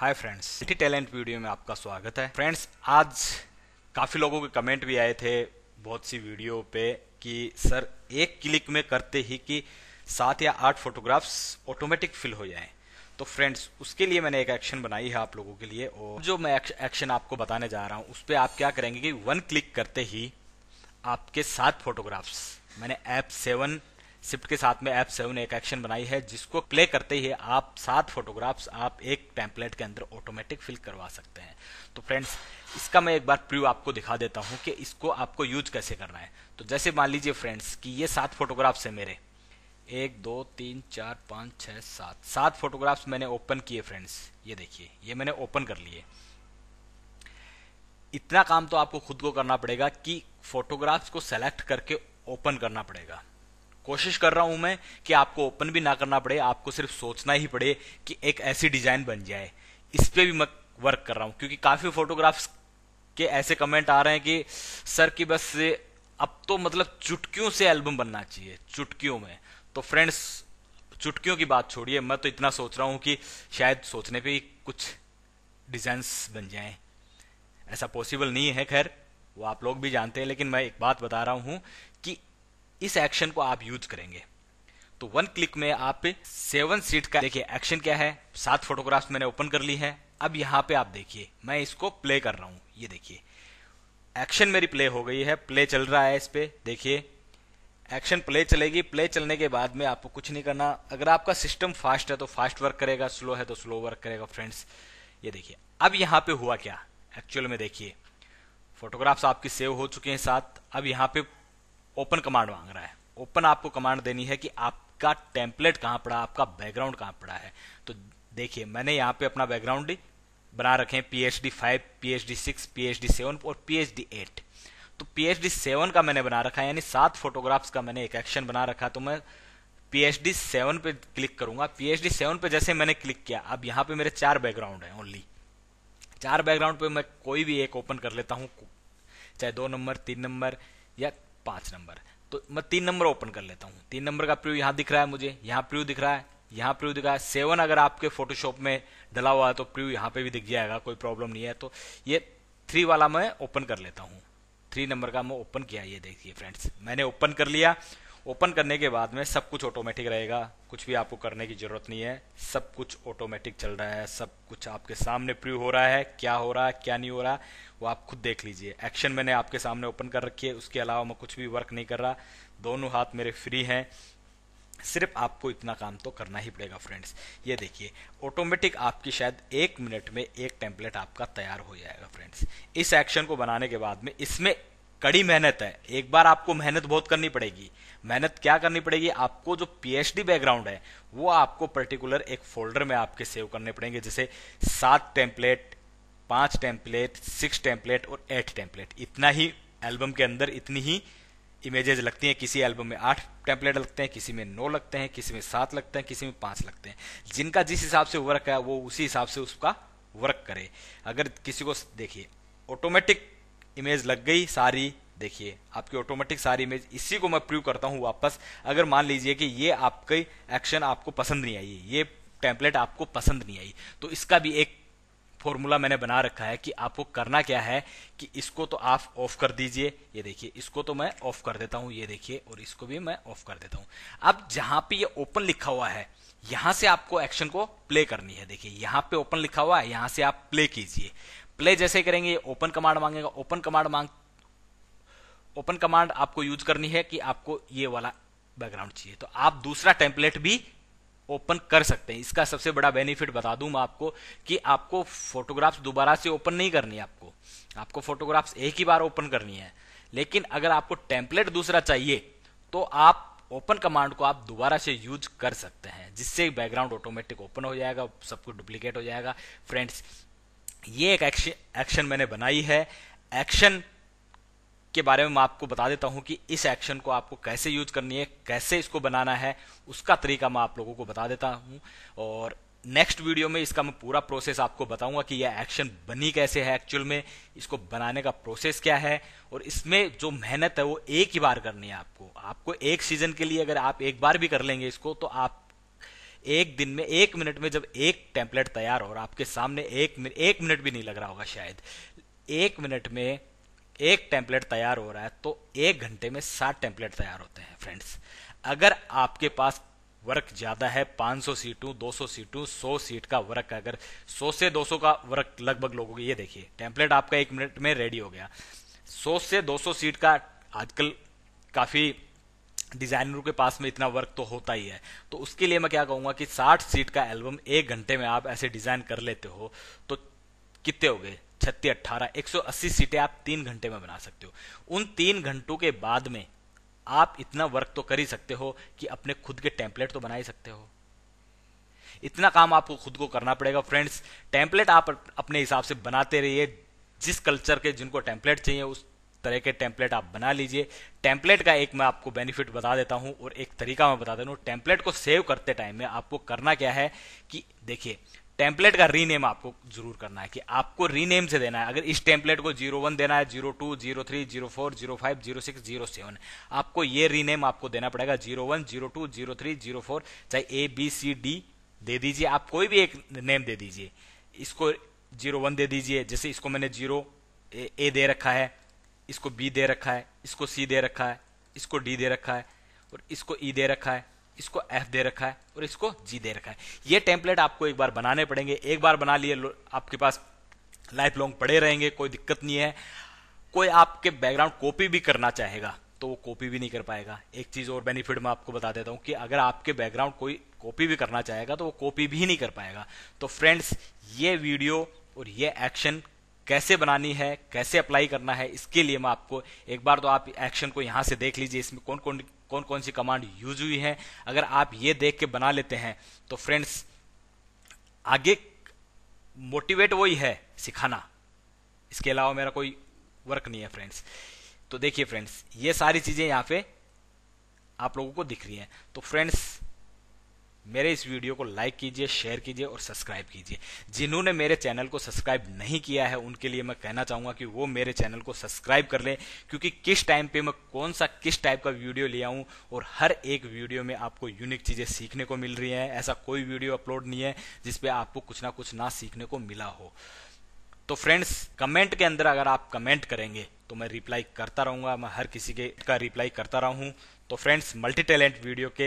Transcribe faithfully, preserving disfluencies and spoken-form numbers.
Hi friends, मल्टीटैलेंट video में आपका स्वागत है। फ्रेंड्स, आज काफ़ी लोगों के कमेंट भी आए थे बहुत सी वीडियो पे कि सर एक क्लिक में करते ही कि सात या आठ फोटोग्राफ्स ऑटोमेटिक फिल हो जाएं। तो फ्रेंड्स, उसके लिए मैंने एक एक्शन बनाई है आप लोगों के लिए, और जो मैं एक्शन आपको बताने जा रहा हूँ उस पर आप क्या करेंगे कि वन क्लिक करते ही आपके सात फोटोग्राफ्स, मैंने ऐप सेवन शिफ्ट के साथ में ऐप सेवन एक एक्शन बनाई है जिसको प्ले करते ही आप सात फोटोग्राफ्स आप एक टेम्पलेट के अंदर ऑटोमेटिक फिल करवा सकते हैं। तो फ्रेंड्स, इसका मैं एक बार प्रीव्यू आपको दिखा देता हूं कि इसको आपको यूज कैसे करना है। तो जैसे मान लीजिए फ्रेंड्स कि ये सात फोटोग्राफ्स है मेरे, एक दो तीन चार पाँच छः सात सात फोटोग्राफ्स मैंने ओपन किए। फ्रेंड्स, ये देखिए ये मैंने ओपन कर लिए। इतना काम तो आपको खुद को करना पड़ेगा कि फोटोग्राफ्स को सेलेक्ट करके ओपन करना पड़ेगा। कोशिश कर रहा हूं मैं कि आपको ओपन भी ना करना पड़े, आपको सिर्फ सोचना ही पड़े कि एक ऐसी डिजाइन बन जाए। इस पे भी मैं वर्क कर रहा हूं क्योंकि काफी फोटोग्राफ्स के ऐसे कमेंट आ रहे हैं कि सर कि बस अब तो मतलब चुटकियों से एल्बम बनना चाहिए, चुटकियों में। तो फ्रेंड्स, चुटकियों की बात छोड़िए, मैं तो इतना सोच रहा हूं कि शायद सोचने पर ही कुछ डिजाइंस बन जाए। ऐसा पॉसिबल नहीं है, खैर वो आप लोग भी जानते हैं, लेकिन मैं एक बात बता रहा हूं कि इस एक्शन को आप यूज करेंगे तो वन क्लिक में आप सेवन सीट का देखिए एक्शन क्या है। सात फोटोग्राफ्स मैंने ओपन कर ली है। अब यहाँ पे आप देखिए मैं इसको प्ले कर रहा हूँ, ये देखिए एक्शन मेरी प्ले हो गई है, प्ले चल रहा है। इस पे देखिए एक्शन प्ले चलेगी। प्ले चलने के बाद में आपको कुछ नहीं करना। अगर आपका सिस्टम फास्ट है तो फास्ट वर्क करेगा, स्लो है तो स्लो वर्क करेगा। फ्रेंड्स, ये देखिए अब यहाँ पे हुआ क्या एक्चुअल में, देखिए फोटोग्राफ्स आपकी सेव हो चुके हैं सात। अब यहाँ पे ओपन कमांड मांग रहा है। ओपन आपको कमांड देनी है कि आपका टेम्पलेट कहाँ पड़ा, आपका बैकग्राउंड कहाँ पड़ा है। तो देखिए मैंने यहाँ पे अपना बैकग्राउंड बना रखे हैं PhD five, PhD six, PhD seven और पीएचडी एट। तो पीएचडी सेवन का मैंने बना रखा है, यानी सात फोटोग्राफ्स का मैंने एक एक्शन बना रखा। तो मैं पीएचडी सेवन पे क्लिक करूंगा। पीएचडी सेवन पे जैसे मैंने क्लिक किया, अब यहाँ पे मेरे चार बैकग्राउंड है, ओनली चार बैकग्राउंड पे मैं कोई भी एक ओपन कर लेता हूँ, चाहे दो नंबर, तीन नंबर या पांच नंबर। तो मैं तीन नंबर ओपन कर लेता हूं। तीन नंबर का प्रीव्यू यहाँ दिख रहा है मुझे, यहाँ प्रीव्यू दिख रहा है, यहाँ प्रीव्यू दिख रहा है। सेवन अगर आपके फोटोशॉप में डला हुआ है तो प्रीव्यू यहाँ पे भी दिख जाएगा, कोई प्रॉब्लम नहीं है। तो ये थ्री वाला मैं ओपन कर लेता हूँ, थ्री नंबर का मैं ओपन किया। ये देखिए फ्रेंड्स, मैंने ओपन कर लिया। ओपन करने के बाद में सब कुछ ऑटोमेटिक रहेगा, कुछ भी आपको करने की जरूरत नहीं है, सब कुछ ऑटोमेटिक चल रहा है, सब कुछ आपके सामने प्रीव्यू हो रहा है। क्या हो रहा है क्या नहीं हो रहा वो आप खुद देख लीजिए। एक्शन मैंने आपके सामने ओपन कर रखी है, उसके अलावा मैं कुछ भी वर्क नहीं कर रहा, दोनों हाथ मेरे फ्री हैं। सिर्फ आपको इतना काम तो करना ही पड़ेगा। फ्रेंड्स, ये देखिए ऑटोमेटिक आपकी शायद एक मिनट में एक टेम्पलेट आपका तैयार हो जाएगा। फ्रेंड्स, इस एक्शन को बनाने के बाद में इसमें कड़ी मेहनत है। एक बार आपको मेहनत बहुत करनी पड़ेगी। मेहनत क्या करनी पड़ेगी, आपको जो पीएचडी बैकग्राउंड है वो आपको पर्टिकुलर एक फोल्डर में आपके सेव करने पड़ेंगे, जैसे सात टेम्पलेट, पांच टेम्पलेट, सिक्स टेम्पलेट और एट टेम्पलेट। इतना ही एल्बम के अंदर इतनी ही इमेजेज लगती हैं। किसी एल्बम में आठ टेम्पलेट लगते हैं, किसी में नौ लगते हैं, किसी में सात लगते हैं, किसी में पांच लगते हैं। जिनका जिस हिसाब से वर्क है वो उसी हिसाब से उसका वर्क करे। अगर किसी को देखिए ऑटोमेटिक इमेज लग गई सारी, देखिए आपकी ऑटोमेटिक सारी इमेज। इसी को मैं प्रूव करता हूं वापस। अगर मान लीजिए कि ये आपके एक्शन आपको पसंद नहीं आई, ये टेम्पलेट आपको पसंद नहीं आई, तो इसका भी एक फॉर्मूला मैंने बना रखा है कि आपको करना क्या है कि इसको तो आप ऑफ कर दीजिए। ये देखिए इसको तो मैं ऑफ कर देता हूं, ये देखिए, और इसको भी मैं ऑफ कर देता हूं। अब जहां पे ये ओपन लिखा हुआ है यहां से आपको एक्शन को प्ले करनी है। देखिए यहां पे ओपन लिखा हुआ है, यहां से आप प्ले कीजिए। प्ले जैसे करेंगे ओपन कमांड मांगेगा। ओपन कमांड मांग ओपन कमांड आपको यूज करनी है कि आपको ये वाला बैकग्राउंड चाहिए। तो आप दूसरा टेम्पलेट भी ओपन कर सकते हैं। इसका सबसे बड़ा बेनिफिट बता दूं मैं आपको कि आपको फोटोग्राफ्स दोबारा से ओपन नहीं करनी है, आपको आपको फोटोग्राफ्स एक ही बार ओपन करनी है। लेकिन अगर आपको टेम्पलेट दूसरा चाहिए तो आप ओपन कमांड को आप दोबारा से यूज कर सकते हैं, जिससे बैकग्राउंड ऑटोमेटिक ओपन हो जाएगा, सब कुछ डुप्लीकेट हो जाएगा। फ्रेंड्स, ये एक एक्शन एक्शन मैंने बनाई है। एक्शन के बारे में मैं आपको बता देता हूं कि इस एक्शन को आपको कैसे यूज करनी है, कैसे इसको बनाना है, उसका तरीका मैं आप लोगों को बता देता हूं। और नेक्स्ट वीडियो में इसका मैं पूरा प्रोसेस आपको बताऊंगा कि यह एक्शन बनी कैसे है, एक्चुअल में इसको बनाने का प्रोसेस क्या है। और इसमें जो मेहनत है वो एक ही बार करनी है आपको। आपको एक सीजन के लिए अगर आप एक बार भी कर लेंगे इसको तो आप एक दिन में एक मिनट में जब एक टेम्पलेट तैयार हो रहा आपके सामने, एक मिनट एक मिनट भी नहीं लग रहा होगा शायद, एक मिनट में एक टेम्पलेट तैयार हो रहा है तो एक घंटे में साठ टेम्पलेट तैयार होते हैं फ्रेंड्स। अगर आपके पास वर्क ज्यादा है, पाँच सौ सीटों, दो सौ सीटों, सौ सीट का वर्क, अगर सौ से दो सौ का वर्क लगभग लोगों को, ये देखिए टेम्पलेट आपका एक मिनट में रेडी हो गया। सौ से दो सौ सीट का आजकल काफी डिजाइनरों के पास में इतना वर्क तो होता ही है, तो उसके लिए मैं क्या कहूंगा कि साठ सीट का एल्बम एक घंटे में आप ऐसे डिजाइन कर लेते हो तो कितने हो गए, छत्तीस, अट्ठारह, एक सौ अस्सी सीटें आप तीन घंटे में बना सकते हो। उन तीन घंटों के बाद में आप इतना वर्क तो कर ही सकते हो कि अपने खुद के टेम्पलेट तो बना ही सकते हो। इतना काम आपको खुद को करना पड़ेगा फ्रेंड्स। टेम्पलेट आप अपने हिसाब से बनाते रहिए, जिस कल्चर के जिनको टेम्पलेट चाहिए उस तरह के टेम्पलेट आप बना लीजिए। टेम्पलेट का एक मैं आपको बेनिफिट बता देता हूं और एक तरीका मैं बता देता हूं। टेम्पलेट को सेव करते टाइम में आपको करना क्या है कि देखिए टेम्पलेट का रीनेम आपको जरूर करना है कि आपको रीनेम से देना है। अगर इस टेम्पलेट को जीरो वन देना है, zero two, zero three, zero four, zero five, zero six, zero seven, आपको ये रीनेम आपको देना पड़ेगा। Zero one, zero two, zero three, zero four, चाहे ए बी सी डी दे दीजिए, आप कोई भी एक नेम दे दीजिए। इसको जीरो वन दे दीजिए, जैसे इसको मैंने जीरो ए दे रखा है, इसको बी दे रखा है, इसको सी दे रखा है, इसको डी दे रखा है और इसको ई दे रखा है, इसको एफ दे रखा है और इसको जी दे रखा है। ये टेम्पलेट आपको एक बार बनाने पड़ेंगे। एक बार बना लिए आपके पास लाइफ लॉन्ग पड़े रहेंगे, कोई दिक्कत नहीं है। कोई आपके बैकग्राउंड कॉपी भी करना चाहेगा तो वो कॉपी भी नहीं कर पाएगा। एक चीज और बेनिफिट मैं आपको बता देता हूं कि अगर आपके बैकग्राउंड कोई कॉपी भी करना चाहेगा तो वो कॉपी भी नहीं कर पाएगा। तो फ्रेंड्स ये वीडियो और ये एक्शन कैसे बनानी है, कैसे अप्लाई करना है, इसके लिए मैं आपको एक बार तो आप एक्शन को यहाँ से देख लीजिए, इसमें कौन कौन कौन कौन सी कमांड यूज हुई है। अगर आप ये देख के बना लेते हैं तो फ्रेंड्स आगे मोटिवेट वही है सिखाना, इसके अलावा मेरा कोई वर्क नहीं है फ्रेंड्स। तो देखिए फ्रेंड्स ये सारी चीजें यहाँ पे आप लोगों को दिख रही हैं। तो फ्रेंड्स मेरे इस वीडियो को लाइक कीजिए, शेयर कीजिए और सब्सक्राइब कीजिए। जिन्होंने मेरे चैनल को सब्सक्राइब नहीं किया है उनके लिए मैं कहना चाहूंगा कि वो मेरे चैनल को सब्सक्राइब कर लें, क्योंकि किस टाइम पे मैं कौन सा किस टाइप का वीडियो ले आऊं और हर एक वीडियो में आपको यूनिक चीजें सीखने को मिल रही हैं। ऐसा कोई वीडियो अपलोड नहीं है जिसपे आपको कुछ ना कुछ ना सीखने को मिला हो। तो फ्रेंड्स कमेंट के अंदर अगर आप कमेंट करेंगे तो मैं रिप्लाई करता रहूंगा, मैं हर किसी के का रिप्लाई करता रहूं। तो फ्रेंड्स मल्टी टैलेंट वीडियो के